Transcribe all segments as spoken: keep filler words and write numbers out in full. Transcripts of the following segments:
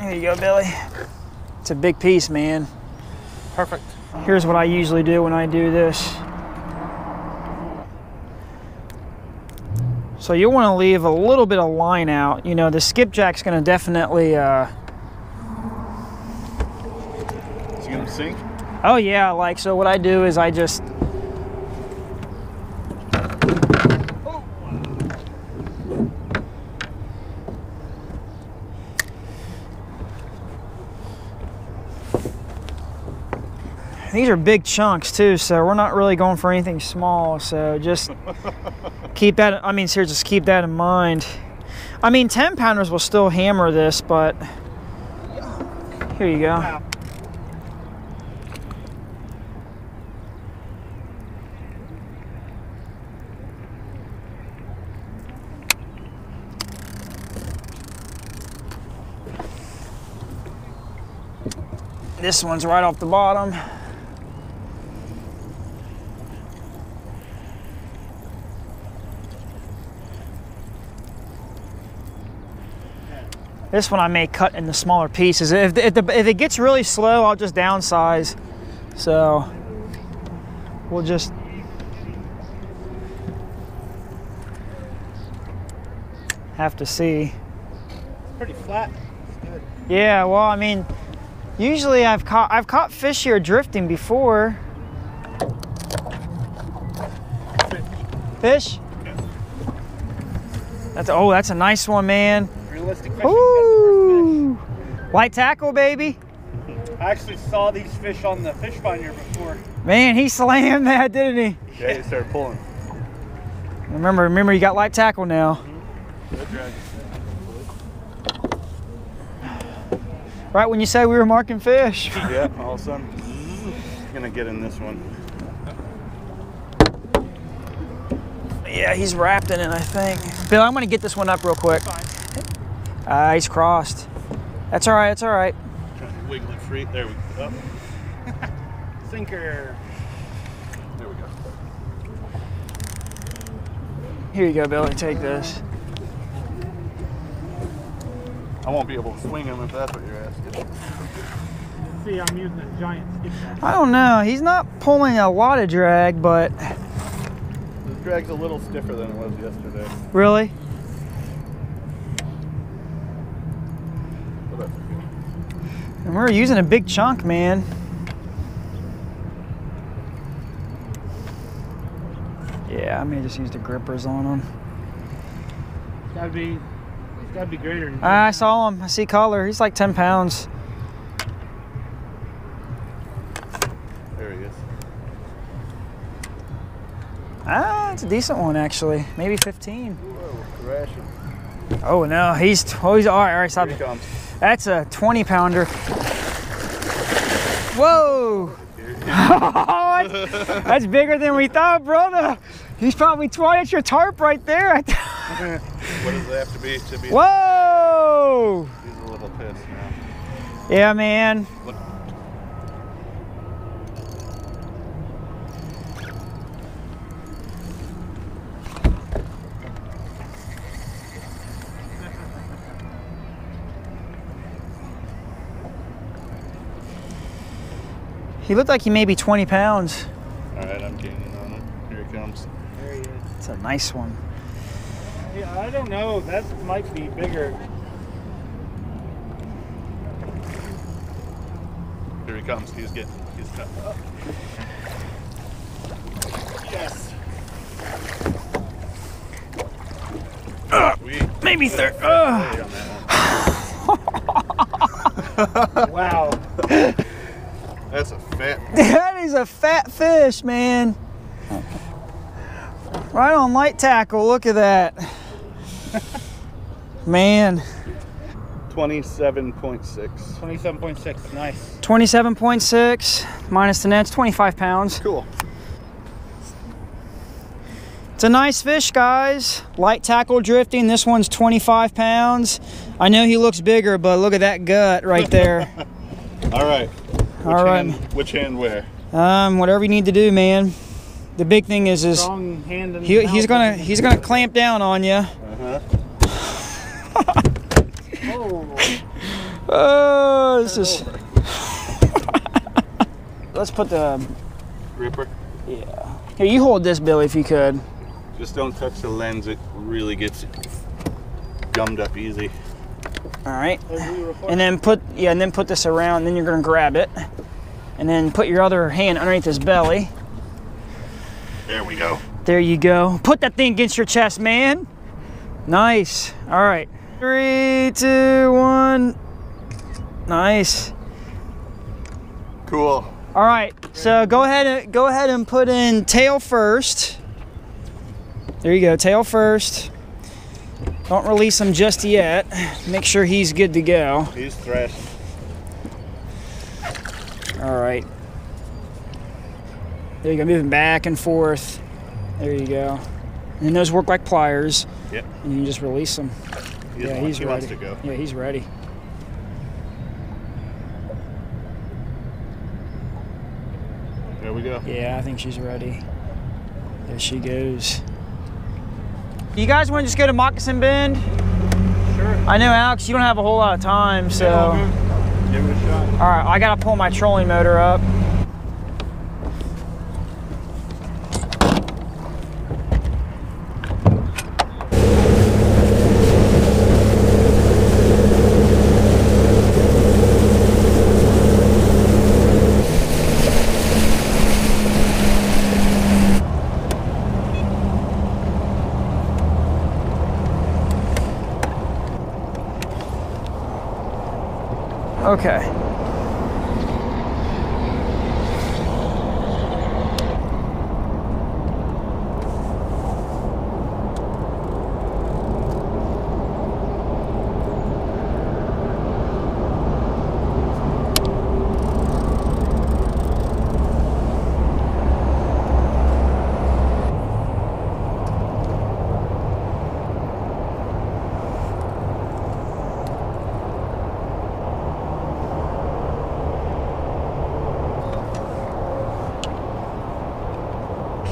There you go, Billy. It's a big piece, man. Perfect. Here's what I usually do when I do this. So you'll want to leave a little bit of line out. You know, the skipjack's going to definitely... Uh... Is he going to sink? Oh, yeah. Like, so what I do is I just... These are big chunks too, so we're not really going for anything small, so just keep that, I mean, seriously, just keep that in mind. I mean, ten pounders will still hammer this, but here you go. This one's right off the bottom. This one I may cut into smaller pieces. If, the, if, the, if it gets really slow, I'll just downsize. So we'll just... have to see. It's pretty flat. It's good. Yeah, well, I mean, usually I've caught, I've caught fish here drifting before. Fish? Yeah. That's, oh, that's a nice one, man. Realistic Fishing. Ooh, light tackle, baby. I actually saw these fish on the fish finder before. Man, he slammed that, didn't he? Yeah, he started pulling. Remember, remember, you got light tackle now. Mm-hmm. Good drag. Right when you said we were marking fish. Yeah, all of a sudden, he's gonna get in this one. Yeah, he's wrapped in it, I think. Bill, I'm gonna get this one up real quick. Uh, he's crossed. That's all right, that's all right. Trying to wiggle it free. There we go. Sinker. There we go. Here you go, Billy. Take this. I won't be able to swing him if that's what you're asking. See, I'm using a giant skipjack. I don't know. He's not pulling a lot of drag, but... This drag's a little stiffer than it was yesterday. Really? And we're using a big chunk, man. Yeah, I may just use the grippers on him. It's gotta be, it's gotta be greater than I saw him. I see color. He's like ten pounds. There he is. Ah, it's a decent one, actually. Maybe fifteen. Whoa, thrashing. Oh, no, he's, oh, he's all right, all right, stop. Here he comes. That's a twenty pounder. Whoa! That's bigger than we thought, brother. He's probably twenty. That's your tarp right there. What does it have to be to be? Whoa! He's a little pissed now. Yeah, man. Look. He looked like he may be twenty pounds. All right, I'm gaining on him. Here he comes. There he is. It's a nice one. Yeah, I don't know. That might be bigger. Here he comes. He's getting, he's tough. Up. Yes. Uh, maybe third. Uh. Wow. That's a fat fish. That is a fat fish, man. Right on light tackle, look at that. Man. twenty-seven point six. twenty-seven point six, nice. twenty-seven point six, minus the nets, twenty-five pounds. Cool. It's a nice fish, guys. Light tackle drifting. This one's twenty-five pounds. I know he looks bigger, but look at that gut right there. All right. Which All right. Hand, which hand where? Um, whatever you need to do, man. The big thing is, is strong hand in he, he's gonna he's gonna clamp down on you. Uh huh. Oh. Oh, this is. Let's put the gripper. Yeah. Here, you hold this, Billy, if you could. Just don't touch the lens; it really gets gummed up easy. All right. And then put yeah, and then put this around. And then you're gonna grab it, and then put your other hand underneath his belly. There we go. There you go. Put that thing against your chest, man. Nice. All right. Three, two, one. Nice. Cool. All right. So go ahead and go ahead and put in tail first. There you go. Tail first. Don't release him just yet. Make sure he's good to go. He's thrashed. All right. There you go. Moving back and forth. There you go. And those work like pliers. Yep. And you can just release them. He yeah, he's he ready. Wants to go. Yeah, he's ready. There we go. Yeah, I think she's ready. There she goes. You guys want to just go to Moccasin Bend? Sure. I know, Alex, you don't have a whole lot of time, so. Yeah, give it a shot. All right, I got to pull my trolling motor up. Okay.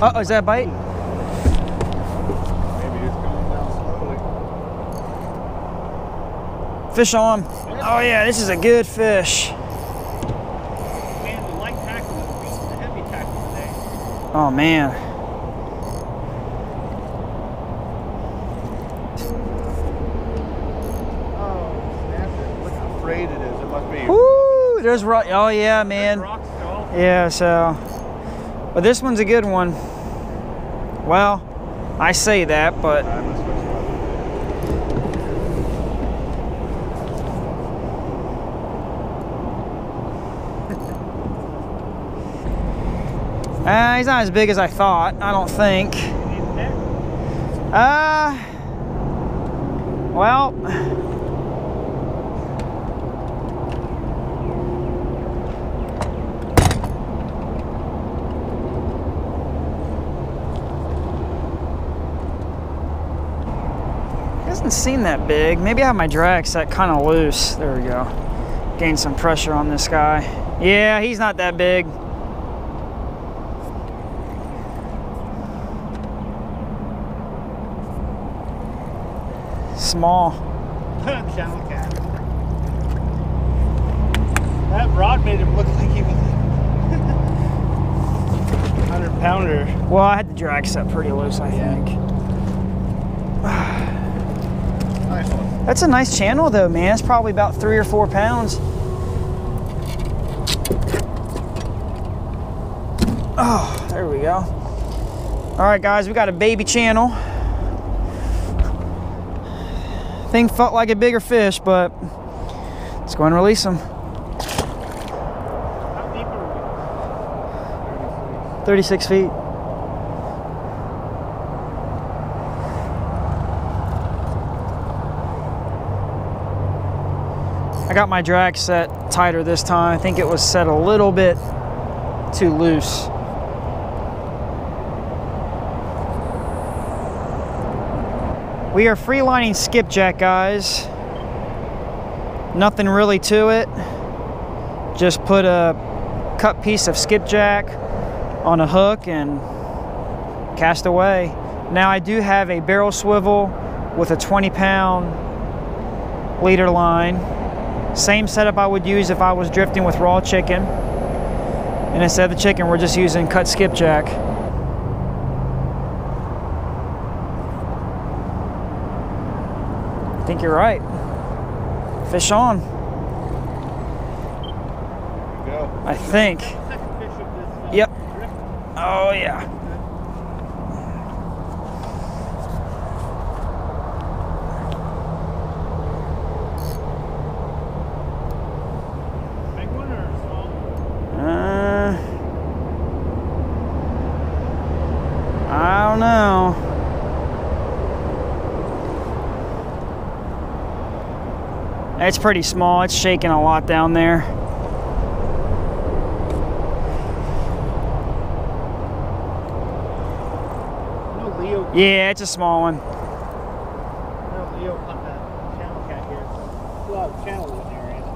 Uh oh, is that a bite? Maybe it's going down slowly. Fish on. Oh yeah, this is a good fish. Man, the light tackle is beating the heavy tackle today. Oh man. Oh, snap it. Look how frayed it is. It must be. Woo! There's rock. Oh yeah, man. There's rocks all. Yeah, so. But this one's a good one. Well, I say that, but. Uh, he's not as big as I thought, I don't think. Uh, well. Seem that big. Maybe I have my drag set kind of loose. There we go. Gain some pressure on this guy. Yeah, he's not that big. Small. That rod made him look like he was a hundred pounder. Well, I had the drag set pretty loose, I think. That's a nice channel though, man. It's probably about three or four pounds. Oh, there we go. All right, guys, we got a baby channel. Thing felt like a bigger fish, but let's go and release him. How deep are we? thirty-six feet. I got my drag set tighter this time. I think it was set a little bit too loose. We are freelining skipjack, guys. Nothing really to it. Just put a cut piece of skipjack on a hook and cast away. Now I do have a barrel swivel with a twenty pound leader line. Same setup I would use if I was drifting with raw chicken. And instead of the chicken, we're just using cut skipjack. I think you're right. Fish on. There we go. I think. Second fish of this. Yep. Rip. Oh yeah. Big one or small? Uh, I don't know. It's pretty small. It's shaking a lot down there. No Leo. Yeah, it's a small one. No Leo on the channel cat here. There's a lot of channel in there, isn't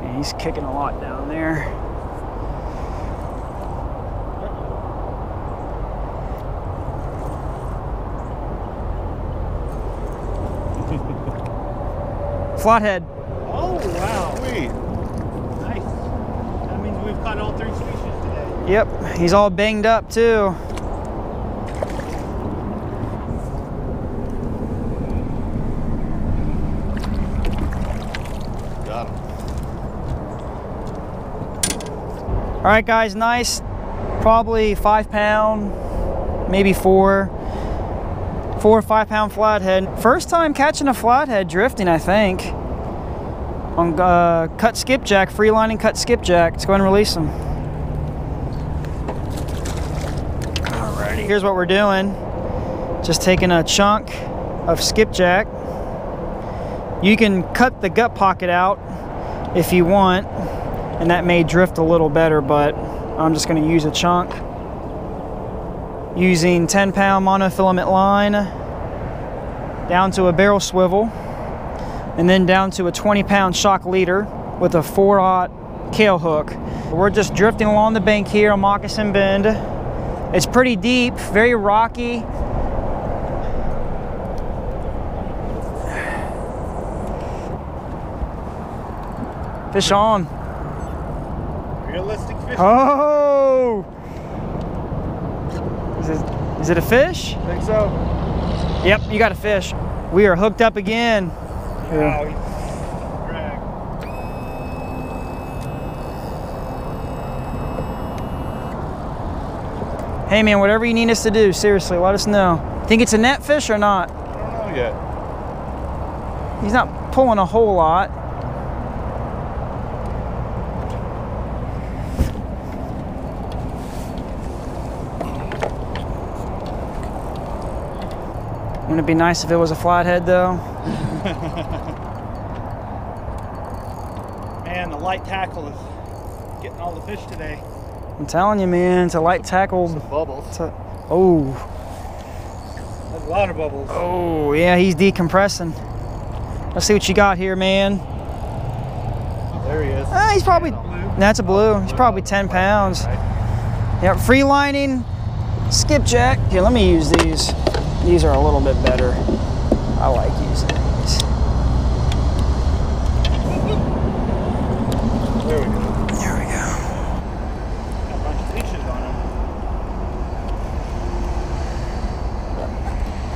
it? Yeah, he's kicking a lot down there. Flathead. Oh, wow. Sweet. Nice. That means we've caught all three species today. Yep. He's all banged up, too. Got him. All right, guys. Nice. Probably five pound, maybe four. Four or five pound flathead. First time catching a flathead drifting, I think. On uh, cut skipjack, free lining cut skipjack. Let's go ahead and release them. Alrighty. Here's what we're doing. Just taking a chunk of skipjack. You can cut the gut pocket out if you want, and that may drift a little better, but I'm just gonna use a chunk. Using ten pound monofilament line down to a barrel swivel and then down to a twenty pound shock leader with a four aught kale hook. We're just drifting along the bank here on Moccasin Bend. It's pretty deep, very rocky. Fish on. Realistic fishing. Oh! Is it a fish? I think so. Yep, you got a fish. We are hooked up again. Wow, he's... Hey man, whatever you need us to do, seriously, let us know. Think it's a net fish or not? I don't know yet. He's not pulling a whole lot. Wouldn't it be nice if it was a flathead, though? Man, the light tackle is getting all the fish today. I'm telling you, man, it's a light tackle. Some bubbles. It's a, oh. That's a lot of bubbles. Oh, yeah, he's decompressing. Let's see what you got here, man. There he is. Ah, he's probably, that's a blue. He's probably ten pounds. Yeah, free lining, skipjack. Here, let me use these. These are a little bit better. I like using these. There we go. There we go. Got a bunch of leeches on them.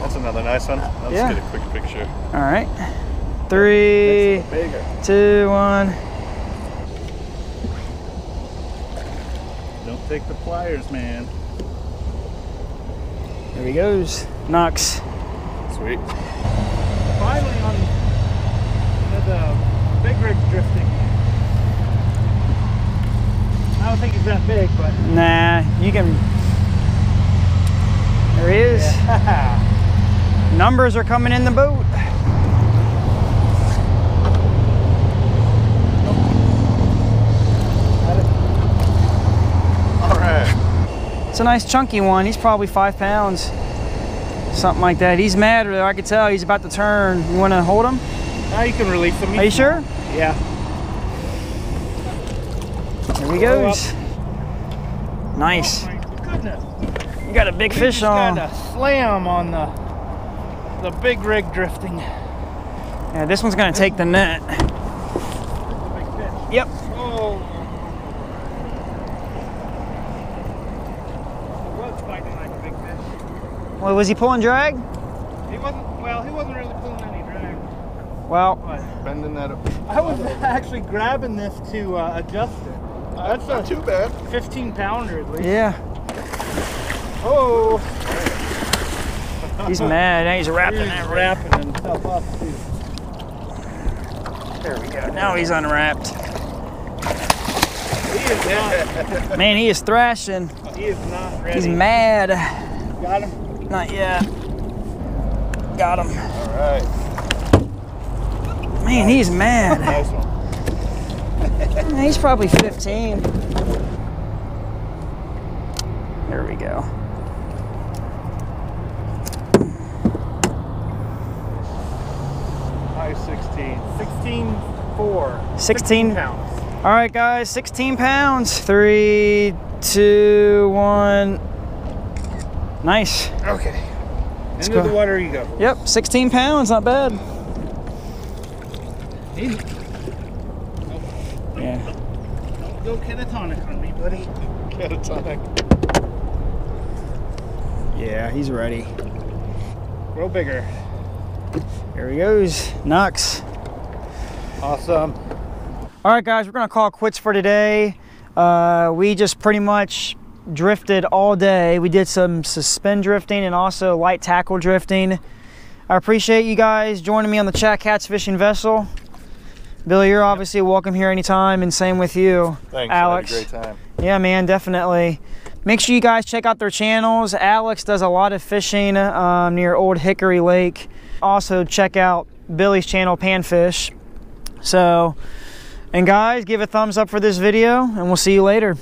That's another nice one. Let's yeah. get a quick picture. All right. Three, two, one. Don't take the pliers, man. There he goes. Knox. Sweet. Finally on the, the big rig drifting. Now think he's that big, but. Nah, you can. There he is. Yeah. Numbers are coming in the boat. It's a nice chunky one. He's probably five pounds, something like that. He's mad, or I could tell he's about to turn. You want to hold him? Now you can release him. Are you sure? Yeah. There he goes. Nice. Oh my goodness. You got a big fish on. Got a slam on the the big rig drifting. Yeah, this one's gonna take the net. Big fish. Yep. Oh. Well, was he pulling drag? He wasn't. Well, he wasn't really pulling any drag. Well, but bending that up. I was actually grabbing this to uh, adjust it. Uh, that's not too bad. fifteen pounder at least. Yeah. Oh. He's mad. Now he's wrapping he's that wrapping himself up too. There we go. Now he's unwrapped. He is not. Man, he is thrashing. He is not ready. He's mad. Got him. Not yet. Got him. All right. Man, he's mad. Nice one. He's probably fifteen. There we go. High sixteen. sixteen four. sixteen pounds. All right, guys, sixteen pounds. Three, two, one. Nice. Okay. Let's Into go. the water you go. Yep, sixteen pounds, not bad. Easy. Nope. Yeah. Don't go catatonic on me, buddy. Catatonic. Yeah, he's ready. Grow bigger. Here he goes. Knox. Awesome. All right, guys, we're going to call quits for today. Uh, we just pretty much drifted all day. We did some suspend drifting and also light tackle drifting. I appreciate you guys joining me on the Jack Cat's Fishing Vessel. Billy, you're obviously welcome here anytime, and same with you. Thanks, Alex. I had a great time. Yeah, man, definitely. Make sure you guys check out their channels. Alex does a lot of fishing um, near Old Hickory Lake. Also check out Billy's channel, Panfish. So, and guys, give a thumbs up for this video, and we'll see you later.